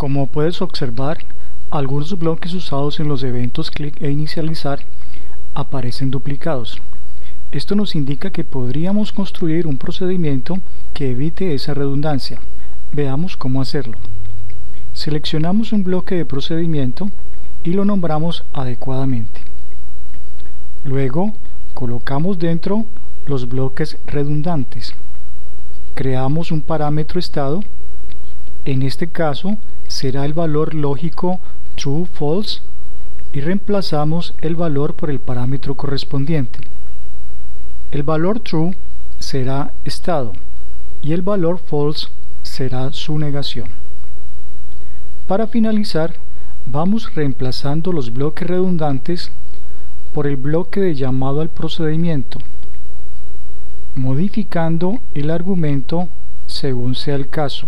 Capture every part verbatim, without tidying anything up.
Como puedes observar, algunos bloques usados en los eventos clic e inicializar aparecen duplicados. Esto nos indica que podríamos construir un procedimiento que evite esa redundancia. Veamos cómo hacerlo. Seleccionamos un bloque de procedimiento y lo nombramos adecuadamente. Luego colocamos dentro los bloques redundantes. Creamos un parámetro estado. En este caso será el valor lógico true, false, y reemplazamos el valor por el parámetro correspondiente. El valor true será estado y el valor false será su negación. Para finalizar, vamos reemplazando los bloques redundantes por el bloque de llamado al procedimiento, modificando el argumento según sea el caso.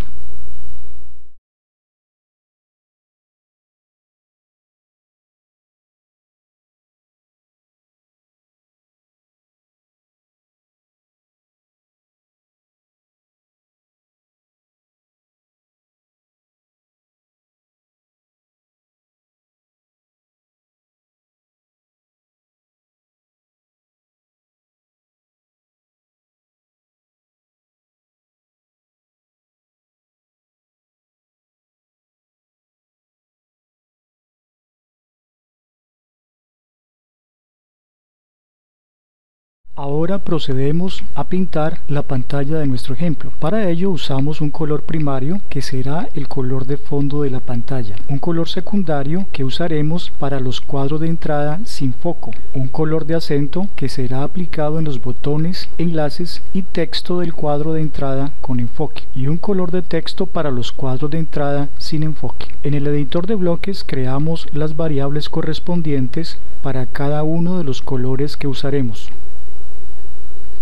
Ahora procedemos a pintar la pantalla de nuestro ejemplo. Para ello usamos un color primario que será el color de fondo de la pantalla, un color secundario que usaremos para los cuadros de entrada sin foco, un color de acento que será aplicado en los botones, enlaces y texto del cuadro de entrada con enfoque, y un color de texto para los cuadros de entrada sin enfoque. En el editor de bloques creamos las variables correspondientes para cada uno de los colores que usaremos: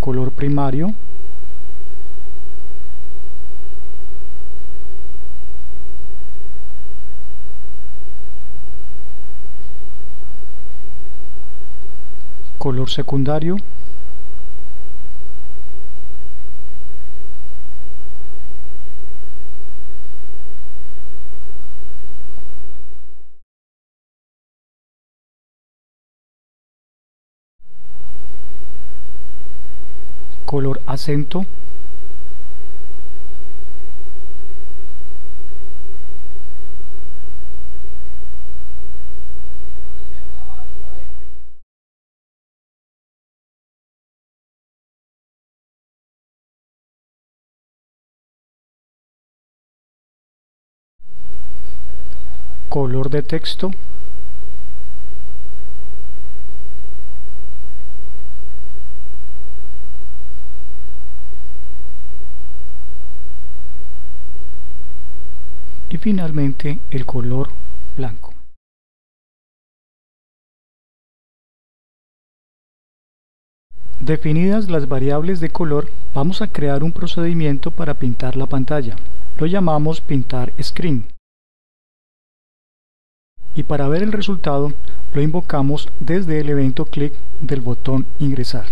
color primario, color secundario, color acento, color de texto, y finalmente el color blanco. Definidas las variables de color, vamos a crear un procedimiento para pintar la pantalla. Lo llamamos pintar screen. Y para ver el resultado, lo invocamos desde el evento clic del botón ingresar.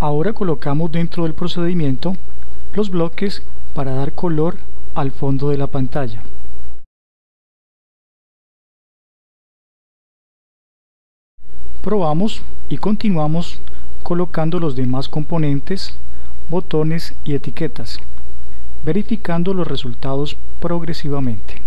Ahora colocamos dentro del procedimiento los bloques para dar color al fondo de la pantalla. Probamos y continuamos colocando los demás componentes, botones y etiquetas, verificando los resultados progresivamente.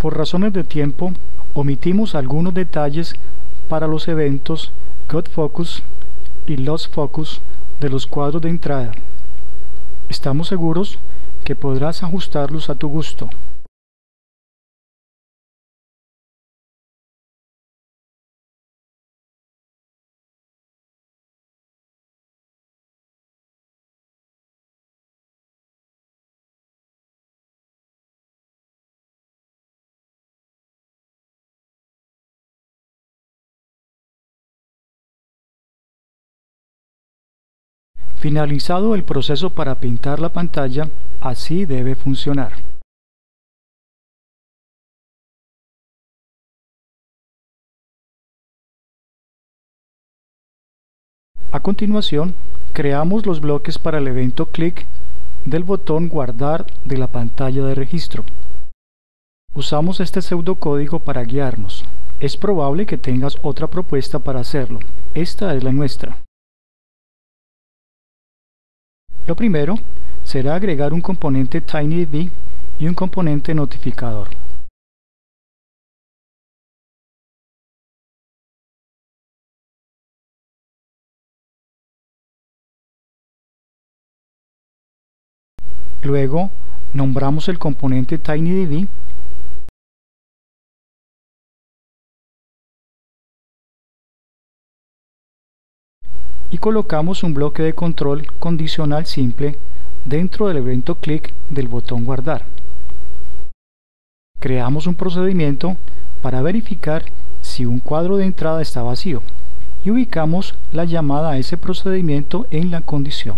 Por razones de tiempo, omitimos algunos detalles para los eventos Got Focus y Lost Focus de los cuadros de entrada. Estamos seguros que podrás ajustarlos a tu gusto. Finalizado el proceso para pintar la pantalla, así debe funcionar. A continuación, creamos los bloques para el evento clic del botón guardar de la pantalla de registro. Usamos este pseudocódigo para guiarnos. Es probable que tengas otra propuesta para hacerlo. Esta es la nuestra. Lo primero será agregar un componente TinyDB y un componente notificador. Luego nombramos el componente TinyDB y colocamos un bloque de control condicional simple dentro del evento clic del botón guardar. Creamos un procedimiento para verificar si un cuadro de entrada está vacío y ubicamos la llamada a ese procedimiento en la condición.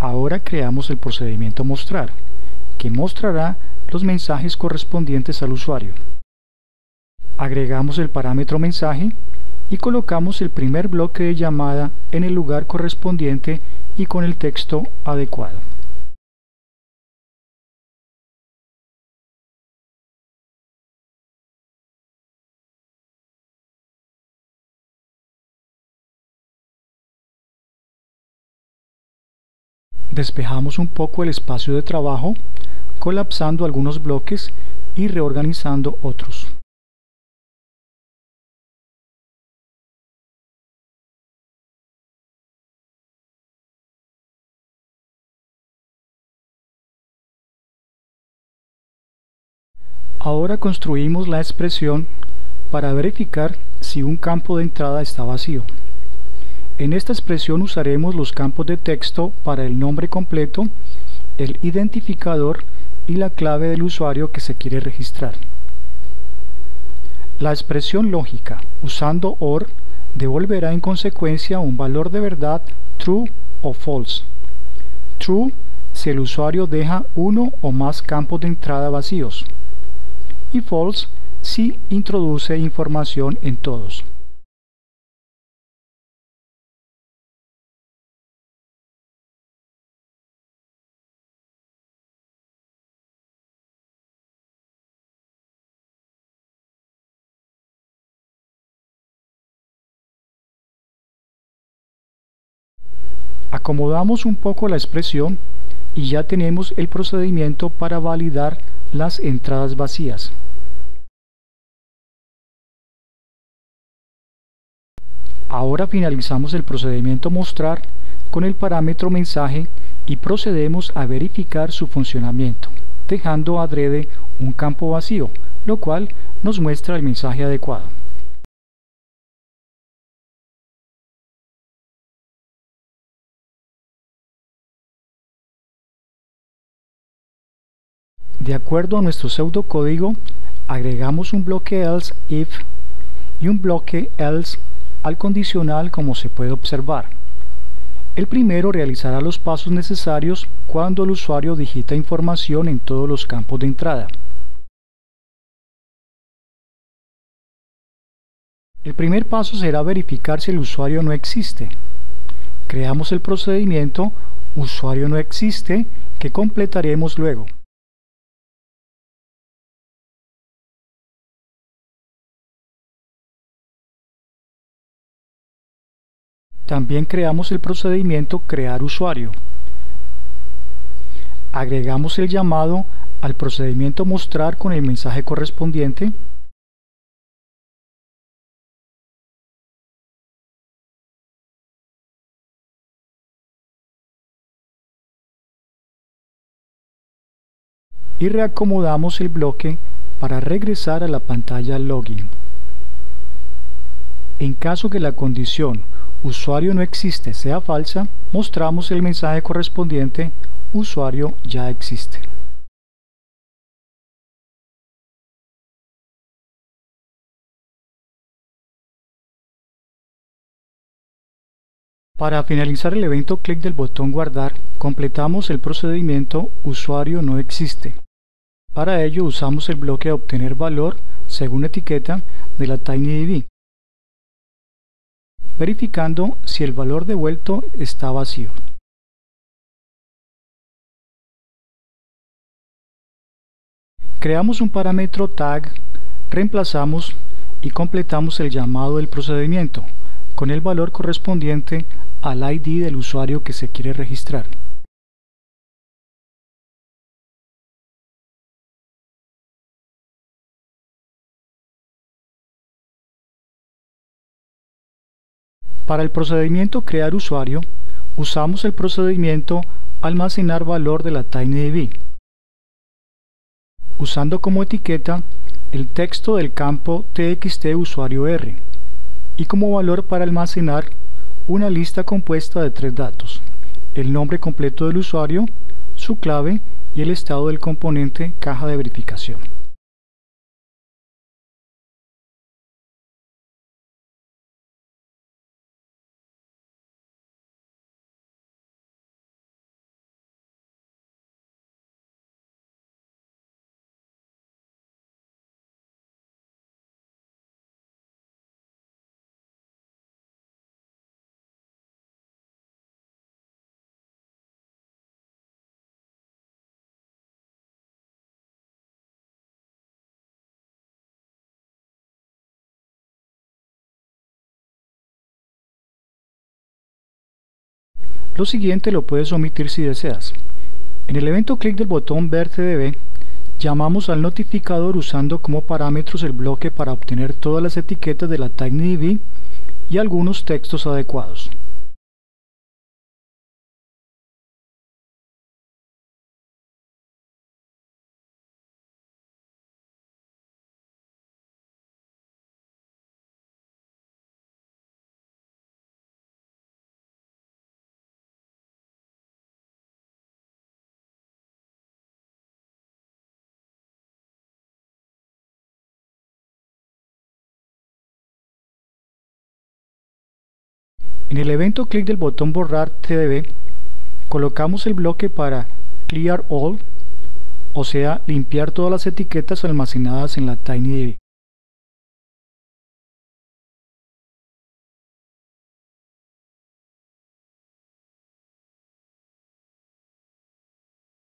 Ahora creamos el procedimiento mostrar, que mostrará los mensajes correspondientes al usuario. Agregamos el parámetro mensaje y colocamos el primer bloque de llamada en el lugar correspondiente y con el texto adecuado. Despejamos un poco el espacio de trabajo, colapsando algunos bloques y reorganizando otros. Ahora construimos la expresión para verificar si un campo de entrada está vacío. En esta expresión usaremos los campos de texto para el nombre completo, el identificador y la clave del usuario que se quiere registrar. La expresión lógica, usando O R, devolverá en consecuencia un valor de verdad true o false. True si el usuario deja uno o más campos de entrada vacíos. Y false si introduce información en todos. Acomodamos un poco la expresión y ya tenemos el procedimiento para validar las entradas vacías. Ahora finalizamos el procedimiento mostrar con el parámetro mensaje y procedemos a verificar su funcionamiento, dejando adrede un campo vacío, lo cual nos muestra el mensaje adecuado. De acuerdo a nuestro pseudocódigo, agregamos un bloque else if y un bloque else al condicional, como se puede observar. El primero realizará los pasos necesarios cuando el usuario digita información en todos los campos de entrada. El primer paso será verificar si el usuario no existe. Creamos el procedimiento usuario no existe que completaremos luego. También creamos el procedimiento crear usuario. Agregamos el llamado al procedimiento mostrar con el mensaje correspondiente. Y reacomodamos el bloque para regresar a la pantalla login. En caso que la condición usuario no existe sea falsa, mostramos el mensaje correspondiente usuario ya existe. Para finalizar el evento, clic del botón guardar, completamos el procedimiento usuario no existe. Para ello usamos el bloque obtener valor según etiqueta de la TinyDB, verificando si el valor devuelto está vacío. Creamos un parámetro tag, reemplazamos y completamos el llamado del procedimiento con el valor correspondiente al I D del usuario que se quiere registrar. Para el procedimiento crear usuario, usamos el procedimiento almacenar valor de la TinyDB, usando como etiqueta el texto del campo T X T usuario R y como valor para almacenar una lista compuesta de tres datos: el nombre completo del usuario, su clave y el estado del componente caja de verificación. Lo siguiente lo puedes omitir si deseas. En el evento clic del botón ver T D B, llamamos al notificador usando como parámetros el bloque para obtener todas las etiquetas de la TinyDB y algunos textos adecuados. En el evento clic del botón borrar T D B, colocamos el bloque para Clear All, o sea, limpiar todas las etiquetas almacenadas en la TinyDB.